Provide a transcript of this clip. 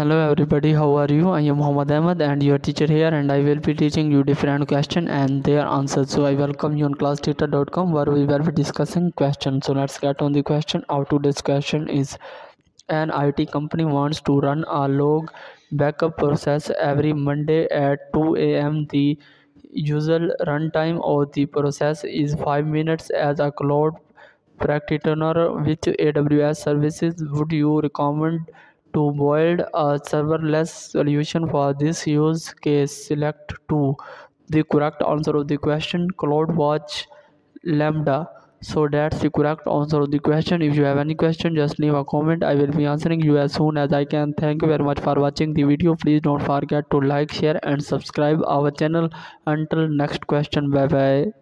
Hello everybody, how are you? I am Muhammad Ahmad and your teacher here, and I will be teaching you different questions and their answers. So I welcome you on ClassTutor.com where we will be discussing questions. So let's get on the question. Our today's question is: an IT company wants to run a log backup process every Monday at 2 AM. The usual runtime of the process is 5 minutes. As a cloud practitioner, which AWS services would you recommend to build a serverless solution for this use case? Select 2. The correct answer of the question: CloudWatch Lambda. So that's the correct answer of the question. If you have any question, just leave a comment. I will be answering you as soon as I can. Thank you very much for watching the video. Please don't forget to like, share and subscribe our channel. Until next question, bye bye.